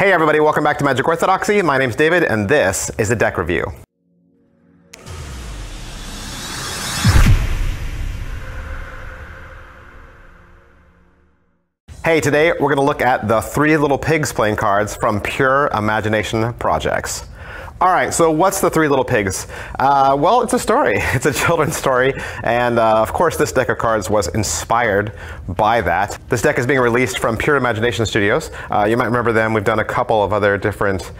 Hey everybody, welcome back to Magic Orthodoxy. My name's David and this is a deck review. Hey, today we're going to look at the 3 Little Pigs Playing Cards from Pure Imagination Projects. Alright, so what's the 3 Little Pigs? Well, it's a story. It's a children's story, and of course this deck of cards was inspired by that. This deck is being released from Pure Imagination Studios. You might remember them. We've done a couple of other different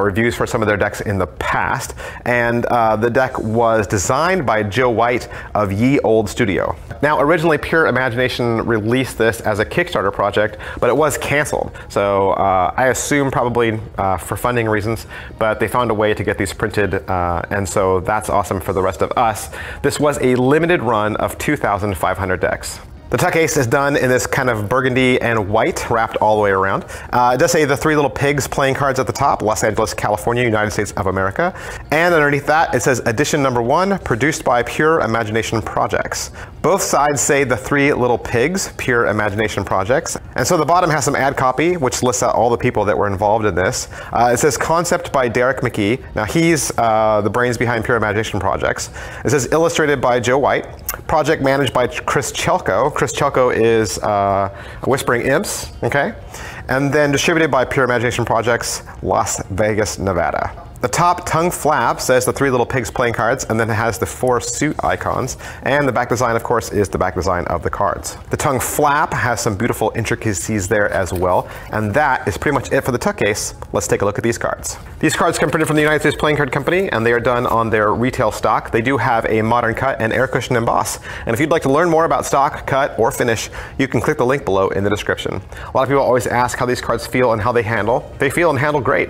reviews for some of their decks in the past, and the deck was designed by Joe White of Ye Olde Studio. Now, originally Pure Imagination released this as a Kickstarter project, but it was canceled. So I assume probably for funding reasons, but they found a way to get these printed, and so that's awesome for the rest of us. This was a limited run of 2,500 decks. The tuck ace is done in this kind of burgundy and white, wrapped all the way around. It does say the 3 Little Pigs Playing Cards at the top, Los Angeles, California, United States of America. And underneath that, it says edition number 1, produced by Pure Imagination Projects. Both sides say the 3 Little Pigs, Pure Imagination Projects. And so the bottom has some ad copy, which lists out all the people that were involved in this. It says concept by Derek McKee. Now he's the brains behind Pure Imagination Projects. It says illustrated by Joe White. Project managed by Chris Chelko. Chris Chelko is Whispering Imps, okay? And then distributed by Pure Imagination Projects, Las Vegas, Nevada. The top tongue flap says the 3 Little Pigs Playing Cards, and then it has the 4 suit icons, and the back design, of course, is the back design of the cards. The tongue flap has some beautiful intricacies there as well, and that is pretty much it for the tuck case. Let's take a look at these cards. These cards come printed from the United States Playing Card Company, and they are done on their retail stock. They do have a modern cut and air cushion emboss, and if you'd like to learn more about stock, cut, or finish, you can click the link below in the description. A lot of people always ask how these cards feel and how they handle. They feel and handle great,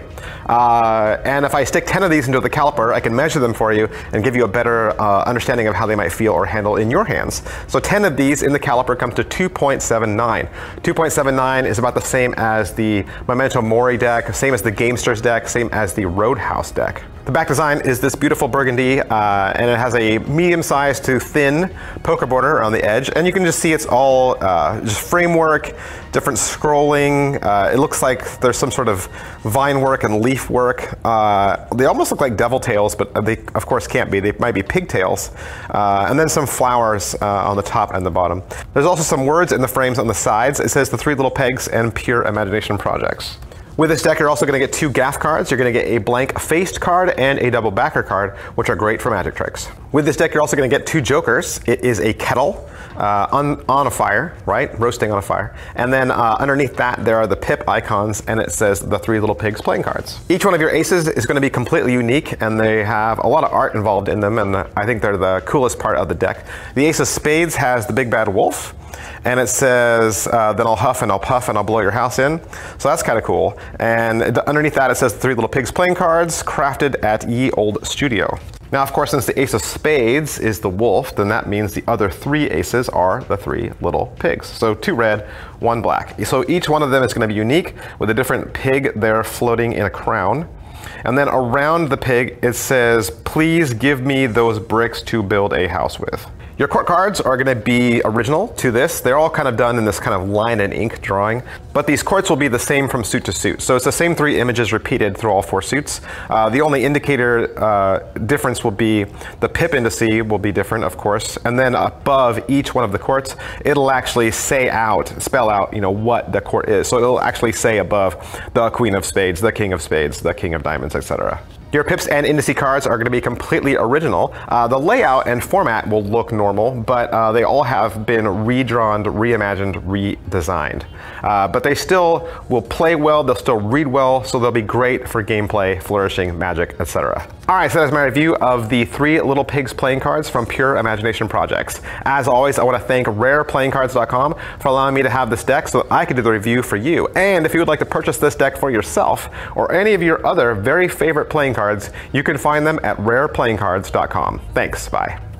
and if I stick 10 of these into the caliper, I can measure them for you and give you a better understanding of how they might feel or handle in your hands. So 10 of these in the caliper comes to 2.79. 2.79 is about the same as the Memento Mori deck, same as the Gamesters deck, same as the Roadhouse deck. The back design is this beautiful burgundy, and it has a medium-sized to thin poker border on the edge, and you can just see it's all just framework, different scrolling. It looks like there's some sort of vine work and leaf work. They almost look like devil tails, but they of course can't be. They might be pigtails, and then some flowers on the top and the bottom. There's also some words in the frames on the sides. It says the 3 Little Pigs and Pure Imagination Projects. With this deck, you're also going to get 2 gaff cards. You're going to get a blank faced card and a double backer card, which are great for magic tricks. With this deck, you're also going to get 2 jokers. It is a kettle on a fire, right? Roasting on a fire. And then underneath that, there are the pip icons, and it says the 3 Little Pigs Playing Cards. Each one of your aces is going to be completely unique, and they have a lot of art involved in them, and I think they're the coolest part of the deck. The ace of spades has the big bad wolf, and it says, then I'll huff and I'll puff and I'll blow your house in. So that's kind of cool. And underneath that, it says 3 Little Pigs Playing Cards, crafted at Ye Olde Studio. Now, of course, since the ace of spades is the wolf, then that means the other 3 aces are the 3 little pigs. So 2 red, 1 black. So each one of them is going to be unique with a different pig there floating in a crown. And then around the pig, it says, please give me those bricks to build a house with. Your court cards are going to be original to this. They're all kind of done in this kind of line and ink drawing, but these courts will be the same from suit to suit. So it's the same 3 images repeated through all 4 suits. The only indicator difference will be the pip indice will be different, of course. And then above each one of the courts, it'll actually say out, spell out, you know, what the court is. So it'll actually say above the queen of spades, the king of spades, the king of diamonds, etc. Your pips and indice cards are going to be completely original. The layout and format will look normal, but they all have been redrawn, reimagined, redesigned. But they still will play well, they'll still read well, so they'll be great for gameplay, flourishing, magic, etc. Alright, so that's my review of the 3 Little Pigs Playing Cards from Pure Imagination Projects. As always, I want to thank RarePlayingCards.com for allowing me to have this deck so that I could do the review for you. And if you would like to purchase this deck for yourself, or any of your other very favorite playing cards, you can find them at RarePlayingCards.com. Thanks, bye.